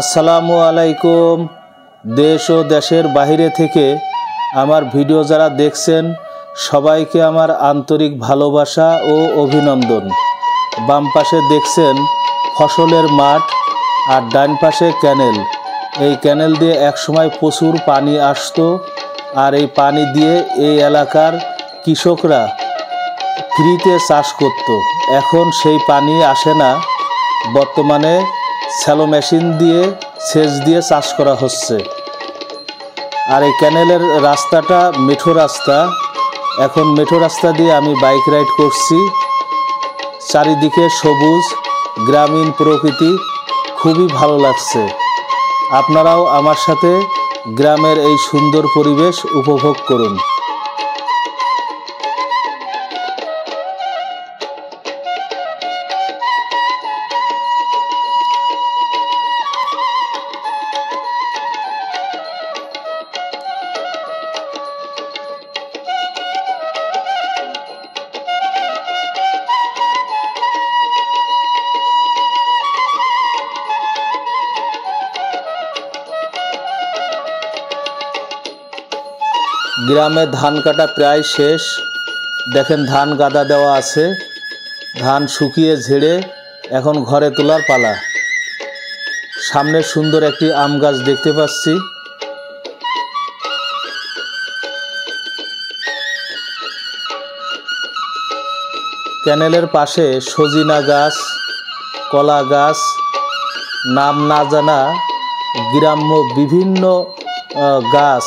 আসসালামু আলাইকুম। দেশ ও দেশের বাইরে থেকে আমার ভিডিও যারা দেখছেন সবাইকে আমার আন্তরিক ভালোবাসা ও অভিনন্দন। বাম পাশে দেখছেন ফসলের মাঠ আর ডান পাশে ক্যানেল। এই ক্যানেল দিয়ে একসময় প্রচুর পানি আসতো, আর এই পানি দিয়ে এই এলাকার কৃষকরা ফ্রিতে চাষ করত। এখন সেই পানি আসে না, বর্তমানে শ্যালো মেশিন দিয়ে সেচ দিয়ে চাষ করা হচ্ছে। আর এই ক্যানেলের রাস্তাটা মেঠো রাস্তা, এখন মেঠো রাস্তা দিয়ে আমি বাইক রাইড করছি। চারিদিকে সবুজ গ্রামীণ প্রকৃতি, খুবই ভালো লাগছে। আপনারাও আমার সাথে গ্রামের এই সুন্দর পরিবেশ উপভোগ করুন। গ্রামে ধান কাটা প্রায় শেষ। দেখেন ধান গাদা দেওয়া আছে, ধান শুকিয়ে ঝেড়ে এখন ঘরে তোলার পালা। সামনে সুন্দর একটি আম গাছ দেখতে পাচ্ছি। ক্যানেলের পাশে সজিনা গাছ, কলা গাছ, নাম না জানা গ্রাম্য বিভিন্ন গাছ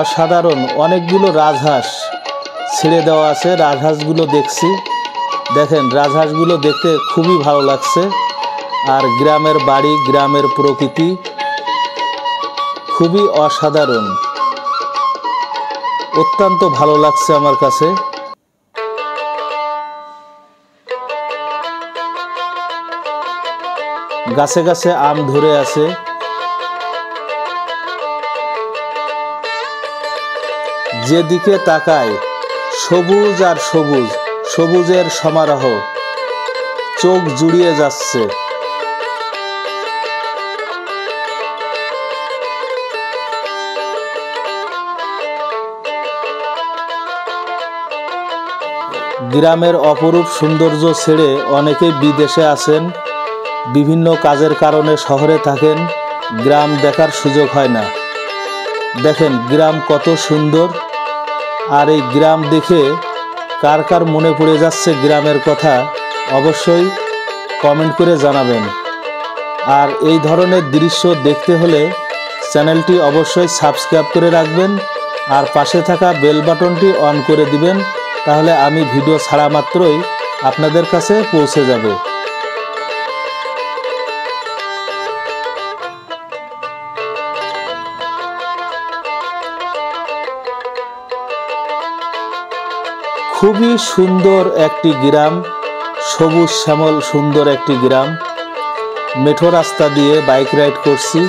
অসাধারণ অনেকগুলো রাজহাঁস ছেড়ে দেওয়া আছে, রাজহাঁসগুলো দেখছি। দেখেন রাজহাঁসগুলো দেখতে খুবই ভালো লাগছে। আর গ্রামের বাড়ি, গ্রামের প্রকৃতি খুবই অসাধারণ, অত্যন্ত ভালো লাগছে আমার কাছে। গাছে গাছে আম ধরে আছে। যেদিকে তাকায় সবুজ আর সবুজ, সবুজের সমারোহ, চোখ জুড়িয়ে যাচ্ছে। গ্রামের অপরূপ সৌন্দর্য ছেড়ে অনেকে বিদেশে আছেন, বিভিন্ন কাজের কারণে শহরে থাকেন, গ্রাম দেখার সুযোগ হয় না। দেখেন গ্রাম কত সুন্দর। আর এই গ্রাম দেখে কার কার মনে পড়ে যাচ্ছে গ্রামের কথা, অবশ্যই কমেন্ট করে জানাবেন। আর এই ধরনের দৃশ্য দেখতে হলে চ্যানেলটি অবশ্যই সাবস্ক্রাইব করে রাখবেন, আর পাশে থাকা বেল বাটনটি অন করে দিবেন, তাহলে আমি ভিডিও ছাড়া মাত্রই আপনাদের কাছে পৌঁছে যাবে। খুবই সুন্দর একটি গ্রাম, সবুজ শ্যামল সুন্দর একটি গ্রাম। মেঠো রাস্তা দিয়ে বাইক রাইড করছি।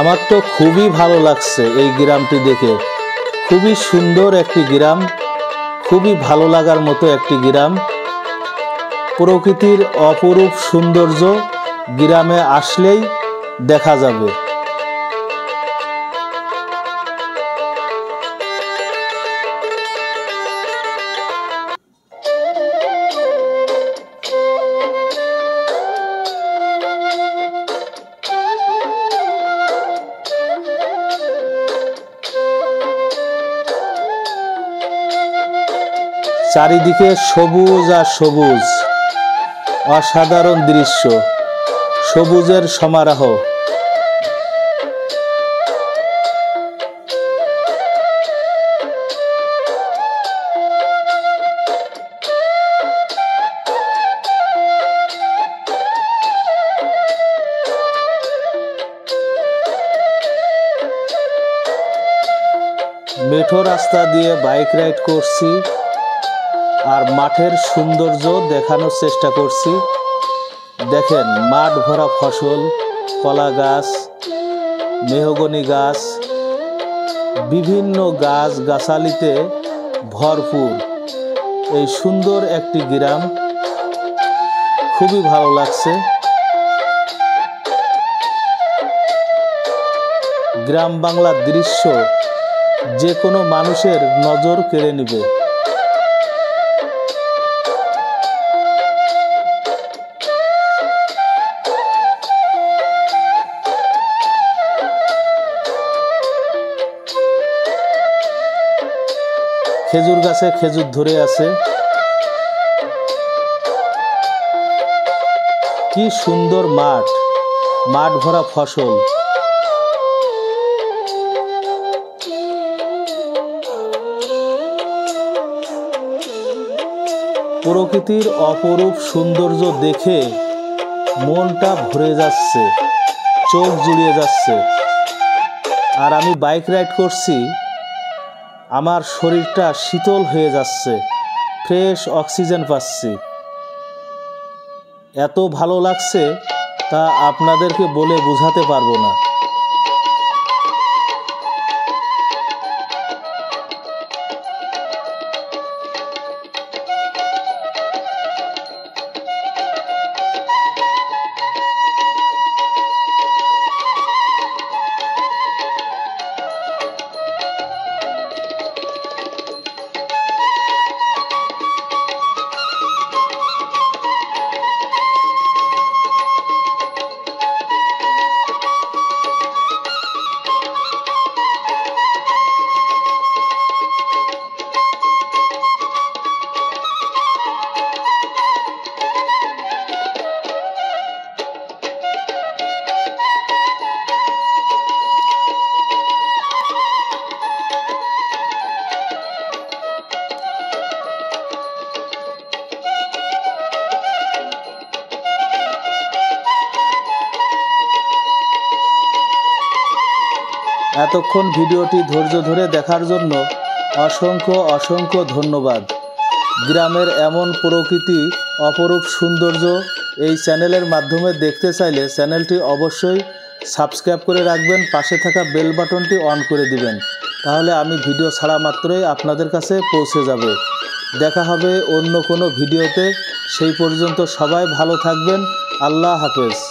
আমার তো খুবই ভালো লাগছে এই গ্রামটি দেখে, খুবই সুন্দর একটি গ্রাম, খুবই ভালো লাগার মতো একটি গ্রাম। প্রকৃতির অপরূপ সৌন্দর্য গ্রামে আসলেই দেখা যাবে। চারিদিকে সবুজ আর সবুজ, অসাধারণ দৃশ্য, সবুজের সমারোহ। মেঠো রাস্তা দিয়ে বাইক রাইড করছি আর মাঠের সৌন্দর্য দেখানোর চেষ্টা করছি। দেখেন মাঠ ভরা ফসল, কলা গাছ, মেহগনি গাছ, বিভিন্ন গাছ গাছালিতে ভরপুর এই সুন্দর একটি গ্রাম, খুবই ভালো লাগছে। গ্রাম বাংলার দৃশ্য যে কোনো মানুষের নজর কেড়ে নেবে। খেজুর গাছে খেজুর ধরে আছে, কি সুন্দর মাঠ, মাঠ ভরা ফসল। প্রকৃতির অপরূপ সৌন্দর্য দেখে মনটা ভরে যাচ্ছে, চোখ জুড়িয়ে যাচ্ছে। আর আমি বাইক রাইড করছি, আমার শরীরটা শীতল হয়ে যাচ্ছে, ফ্রেশ অক্সিজেন পাচ্ছি, এত ভালো লাগছে তা আপনাদেরকে বলে বোঝাতে পারবো না। এতক্ষণ ভিডিওটি ধৈর্য ধরে দেখার জন্য অসংখ্য অসংখ্য ধন্যবাদ। গ্রামের এমন প্রকৃতি অপরূপ সৌন্দর্য এই চ্যানেলের মাধ্যমে দেখতে চাইলে চ্যানেলটি অবশ্যই সাবস্ক্রাইব করে রাখবেন, পাশে থাকা বেল বাটনটি অন করে দিবেন, তাহলে আমি ভিডিও ছাড়া মাত্রই আপনাদের কাছে পৌঁছে যাবে। দেখা হবে অন্য কোনো ভিডিওতে, সেই পর্যন্ত সবাই ভালো থাকবেন। আল্লাহ হাফেজ।